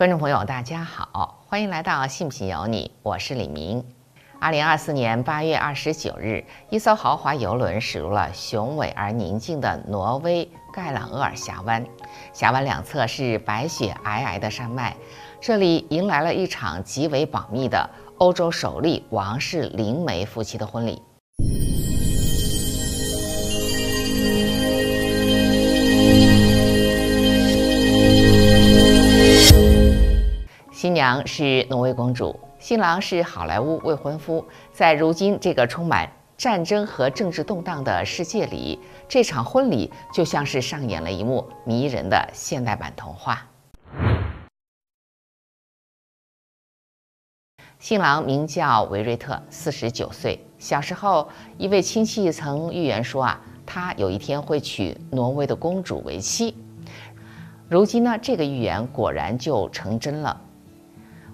观众朋友，大家好，欢迎来到《信不信由你》，我是李明。2024年8月29日，一艘豪华游轮驶入了雄伟而宁静的挪威盖朗厄尔峡湾。峡湾两侧是白雪皑皑的山脉，这里迎来了一场极为保密的欧洲首例王室灵媒夫妻的婚礼。 新娘是挪威公主，新郎是好莱坞未婚夫。在如今这个充满战争和政治动荡的世界里，这场婚礼就像是上演了一幕迷人的现代版童话。新郎名叫维瑞特，49岁。小时候，一位亲戚曾预言说他有一天会娶挪威的公主为妻。如今呢，这个预言果然就成真了。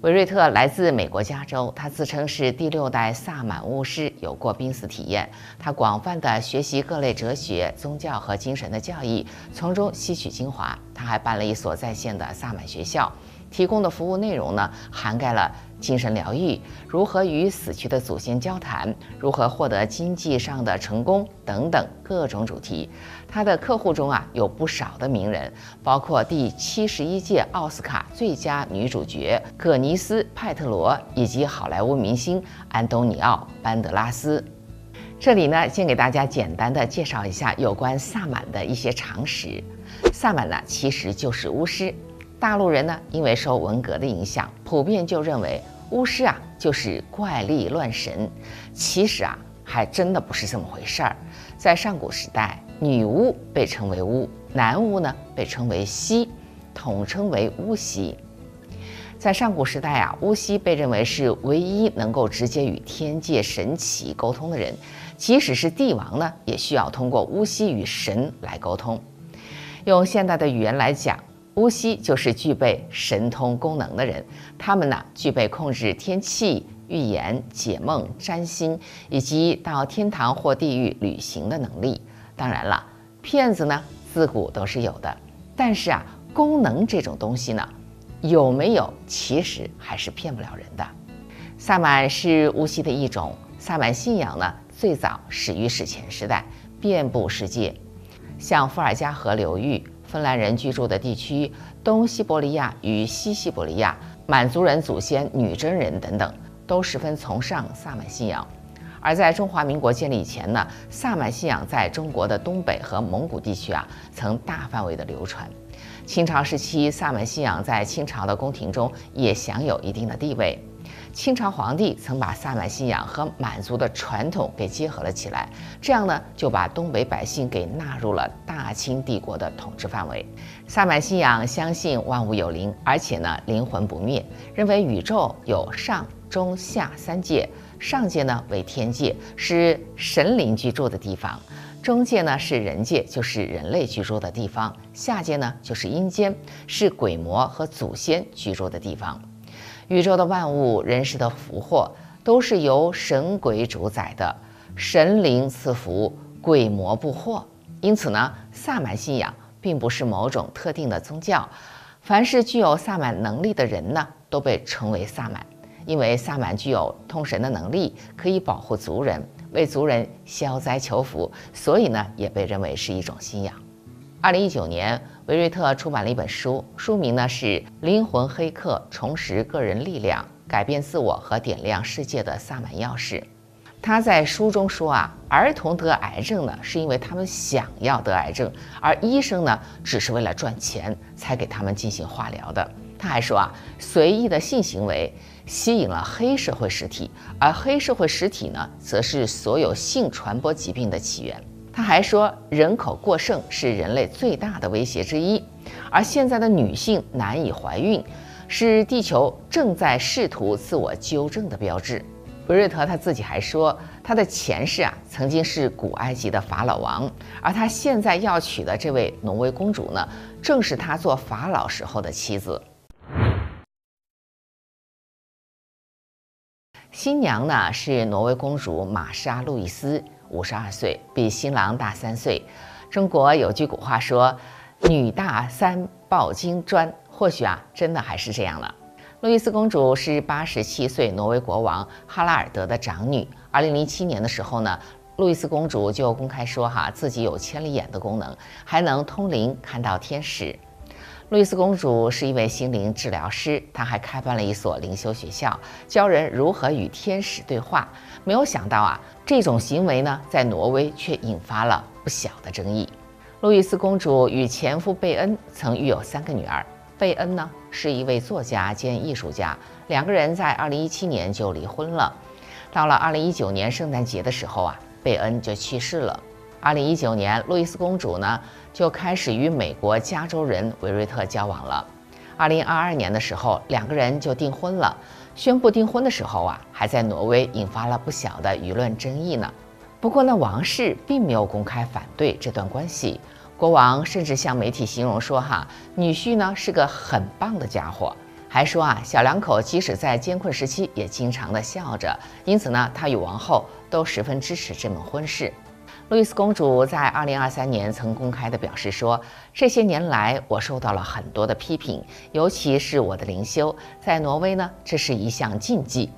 维瑞特来自美国加州，他自称是第6代萨满巫师，有过濒死体验。他广泛地学习各类哲学、宗教和精神的教义，从中吸取精华。他还办了一所在线的萨满学校，提供的服务内容呢，涵盖了精神疗愈、如何与死去的祖先交谈、如何获得经济上的成功等等各种主题。他的客户中有不少的名人，包括第71届奥斯卡最佳女主角葛尼斯·派特罗以及好莱坞明星安东尼奥·班德拉斯。这里呢，先给大家简单的介绍一下有关萨满的一些常识。萨满呢，其实就是巫师。大陆人呢，因为受文革的影响，普遍就认为巫师就是怪力乱神。其实还真的不是这么回事儿。在上古时代，女巫被称为巫，男巫呢被称为西，统称为巫西。 在上古时代巫西被认为是唯一能够直接与天界神祇沟通的人，即使是帝王呢，也需要通过巫西与神来沟通。用现代的语言来讲，巫西就是具备神通功能的人，他们呢具备控制天气、预言、解梦、占星以及到天堂或地狱旅行的能力。当然了，骗子呢自古都是有的，但是功能这种东西呢。 有没有，其实还是骗不了人的。萨满是巫西的一种，萨满信仰呢最早始于史前时代，遍布世界，像伏尔加河流域、芬兰人居住的地区、东西伯利亚与西西伯利亚、满族人祖先女真人等等，都十分崇尚萨满信仰。而在中华民国建立以前呢，萨满信仰在中国的东北和蒙古地区曾大范围的流传。 清朝时期，萨满信仰在清朝的宫廷中也享有一定的地位。清朝皇帝曾把萨满信仰和满族的传统给结合了起来，这样呢就把东北百姓给纳入了大清帝国的统治范围。萨满信仰相信万物有灵，而且呢灵魂不灭，认为宇宙有上、中、下3界，上界呢为天界，是神灵居住的地方。 中界呢是人界，就是人类居住的地方；下界呢就是阴间，是鬼魔和祖先居住的地方。宇宙的万物、人世的福祸，都是由神鬼主宰的，神灵赐福，鬼魔不祸。因此呢，萨满信仰并不是某种特定的宗教，凡是具有萨满能力的人呢，都被称为萨满，因为萨满具有通神的能力，可以保护族人。 为族人消灾求福，所以呢，也被认为是一种信仰。2019年，维瑞特出版了一本书，书名呢是《灵魂黑客：重拾个人力量，改变自我和点亮世界的萨满钥匙》。他在书中说儿童得癌症呢，是因为他们想要得癌症，而医生呢，只是为了赚钱才给他们进行化疗的。他还说随意的性行为。 吸引了黑社会实体，而黑社会实体呢，则是所有性传播疾病的起源。他还说，人口过剩是人类最大的威胁之一，而现在的女性难以怀孕，是地球正在试图自我纠正的标志。维瑞特他自己还说，他的前世曾经是古埃及的法老王，而他现在要娶的这位挪威公主呢，正是他做法老时候的妻子。 新娘呢是挪威公主玛莎·路易斯，52岁，比新郎大3岁。中国有句古话说：“女大三抱金砖”，或许啊，真的还是这样了。路易斯公主是87岁挪威国王哈拉尔德的长女。2007年的时候呢，路易斯公主就公开说自己有千里眼的功能，还能通灵看到天使。路易斯公主是一位心灵治疗师，她还开办了一所灵修学校，教人如何与天使对话。没有想到啊，这种行为呢，在挪威却引发了不小的争议。路易斯公主与前夫贝恩曾育有3个女儿，贝恩呢是一位作家兼艺术家，2个人在2017年就离婚了。到了2019年圣诞节的时候啊，贝恩就去世了。2019年，路易斯公主呢就开始与美国加州人维瑞特交往了。2022年的时候，2个人就订婚了。宣布订婚的时候啊，还在挪威引发了不小的舆论争议呢。不过呢，王室并没有公开反对这段关系，国王甚至向媒体形容说女婿呢是个很棒的家伙，还说小两口即使在艰困时期也经常的笑着，因此呢，他与王后都十分支持这门婚事。路易斯公主在2023年曾公开的表示说：“这些年来，我受到了很多的批评，尤其是我的灵修，在挪威呢，这是一项禁忌。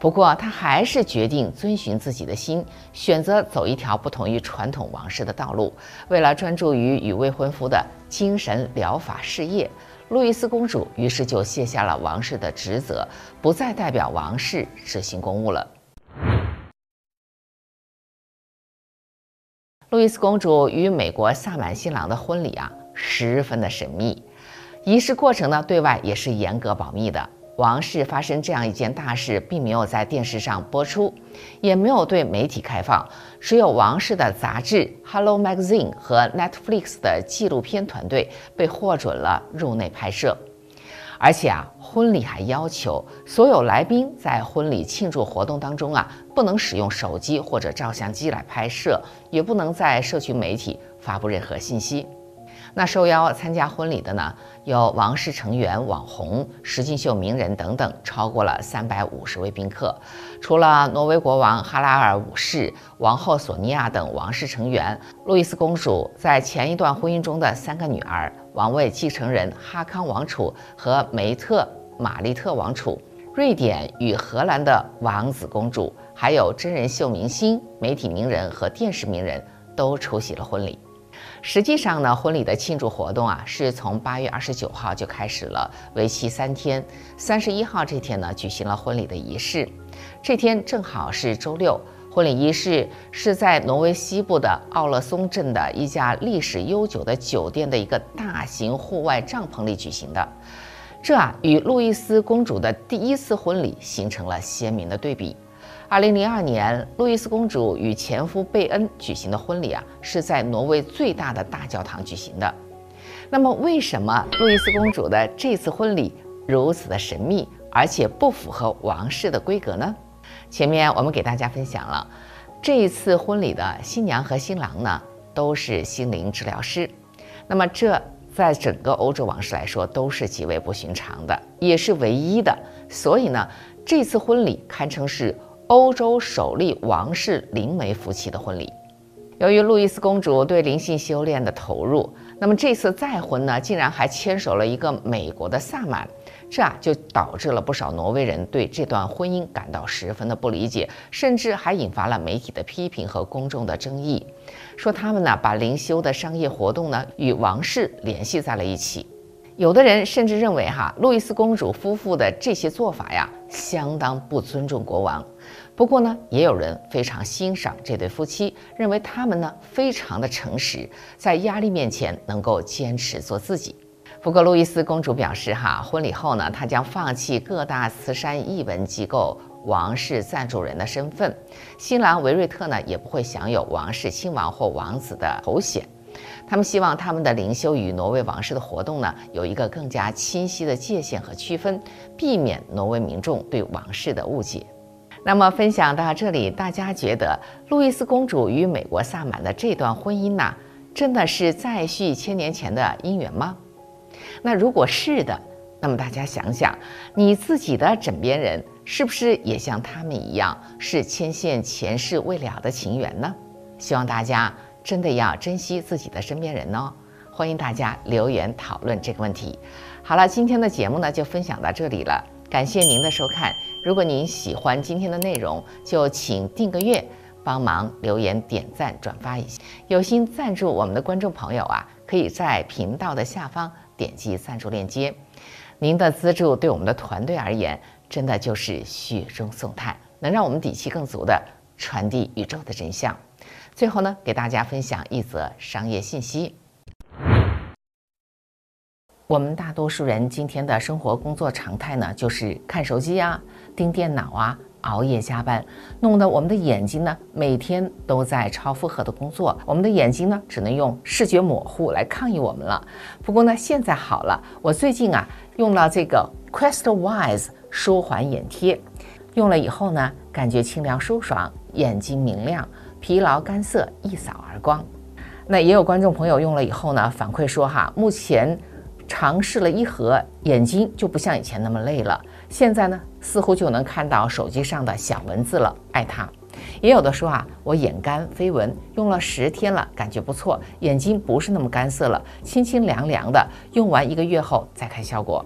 不过，她还是决定遵循自己的心，选择走一条不同于传统王室的道路。为了专注于与未婚夫的精神疗法事业，路易斯公主于是就卸下了王室的职责，不再代表王室执行公务了。”路易斯公主与美国萨满新郎的婚礼十分的神秘，仪式过程呢对外也是严格保密的。王室发生这样一件大事，并没有在电视上播出，也没有对媒体开放，只有王室的杂志《Hello Magazine》和 Netflix 的纪录片团队被获准了入内拍摄。而且婚礼还要求所有来宾在婚礼庆祝活动当中不能使用手机或者照相机来拍摄，也不能在社群媒体发布任何信息。那受邀参加婚礼的呢，有王室成员、网红、实境秀名人等等，超过了350位宾客。除了挪威国王哈拉尔5世、王后索尼娅等王室成员，路易斯公主在前一段婚姻中的3个女儿、王位继承人哈康王储和梅特玛丽特王储、瑞典与荷兰的王子公主，还有真人秀明星、媒体名人和电视名人都出席了婚礼。实际上呢，婚礼的庆祝活动是从8月29号就开始了，为期3天。31号这天呢，举行了婚礼的仪式。这天正好是周六。婚礼仪式是在挪威西部的奥勒松镇的一家历史悠久的酒店的一个大型户外帐篷里举行的。这与路易斯公主的第一次婚礼形成了鲜明的对比。2002年，路易斯公主与前夫贝恩举行的婚礼是在挪威最大的大教堂举行的。那么，为什么路易斯公主的这次婚礼如此的神秘，而且不符合王室的规格呢？前面我们给大家分享了，这一次婚礼的新娘和新郎呢都是心灵治疗师。那么，这在整个欧洲王室来说都是极为不寻常的，也是唯一的。所以呢，这次婚礼堪称是欧洲首例王室灵媒夫妻的婚礼。由于路易斯公主对灵性修炼的投入，那么这次再婚呢，竟然还牵手了一个美国的萨满，这就导致了不少挪威人对这段婚姻感到十分的不理解，甚至还引发了媒体的批评和公众的争议，说他们呢把灵修的商业活动呢与王室联系在了一起。有的人甚至认为路易斯公主夫妇的这些做法相当不尊重国王。不过呢，也有人非常欣赏这对夫妻，认为他们呢非常的诚实，在压力面前能够坚持做自己。不过，路易斯公主表示婚礼后呢，她将放弃各大慈善艺文机构王室赞助人的身份，新郎维瑞特呢也不会享有王室亲王或王子的头衔。他们希望他们的灵修与挪威王室的活动呢有一个更加清晰的界限和区分，避免挪威民众对王室的误解。那么分享到这里，大家觉得路易斯公主与美国萨满的这段婚姻呢，真的是再续1000年前的姻缘吗？那如果是的，那么大家想想，你自己的枕边人是不是也像他们一样，是牵线前世未了的情缘呢？希望大家真的要珍惜自己的身边人哦。欢迎大家留言讨论这个问题。好了，今天的节目呢就分享到这里了，感谢您的收看。如果您喜欢今天的内容，就请订个阅，帮忙留言、点赞、转发一下。有心赞助我们的观众朋友啊，可以在频道的下方点击赞助链接。您的资助对我们的团队而言，真的就是雪中送炭，能让我们底气更足的传递宇宙的真相。最后呢，给大家分享一则商业信息。我们大多数人今天的生活工作常态呢，就是看手机啊、盯电脑啊、熬夜加班，弄得我们的眼睛呢，每天都在超负荷的工作，我们的眼睛呢，只能用视觉模糊来抗议我们了。不过呢，现在好了，我最近啊，用了这个 Questwise 舒缓眼贴，用了以后呢，感觉清凉舒爽，眼睛明亮，疲劳干涩一扫而光。那也有观众朋友用了以后呢，反馈说哈，目前尝试了一盒，眼睛就不像以前那么累了，现在呢似乎就能看到手机上的小文字了，爱它。也有的说啊，我眼干飞蚊，用了10天了，感觉不错，眼睛不是那么干涩了，清清凉凉的，用完1个月后再看效果。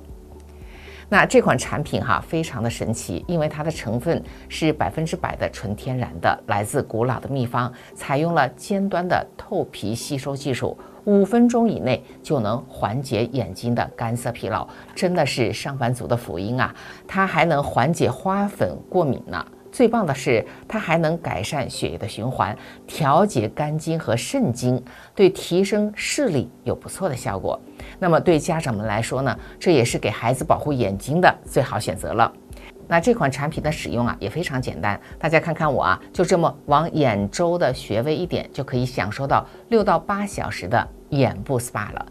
那这款产品哈，非常的神奇，因为它的成分是100%的纯天然的，来自古老的秘方，采用了尖端的透皮吸收技术，5分钟以内就能缓解眼睛的干涩疲劳，真的是上班族的福音啊！它还能缓解花粉过敏呢。最棒的是，它还能改善血液的循环，调节肝经和肾经，对提升视力有不错的效果。那么对家长们来说呢，这也是给孩子保护眼睛的最好选择了。那这款产品的使用啊也非常简单，大家看看我啊，就这么往眼周的穴位一点，就可以享受到6到8小时的眼部 SPA 了。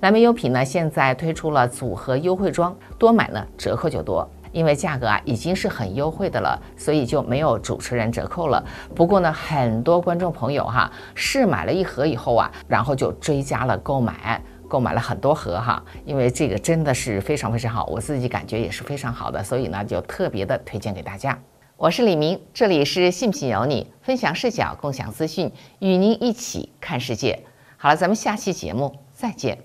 蓝莓优品呢现在推出了组合优惠装，多买呢折扣就多。因为价格啊已经是很优惠的了，所以就没有主持人折扣了。不过呢，很多观众朋友哈试买了1盒以后啊，然后就追加了购买了很多盒哈，因为这个真的是非常非常好，我自己感觉也是非常好的，所以呢就特别的推荐给大家。我是李明，这里是信不信由你，分享视角，共享资讯，与您一起看世界。好了，咱们下期节目再见。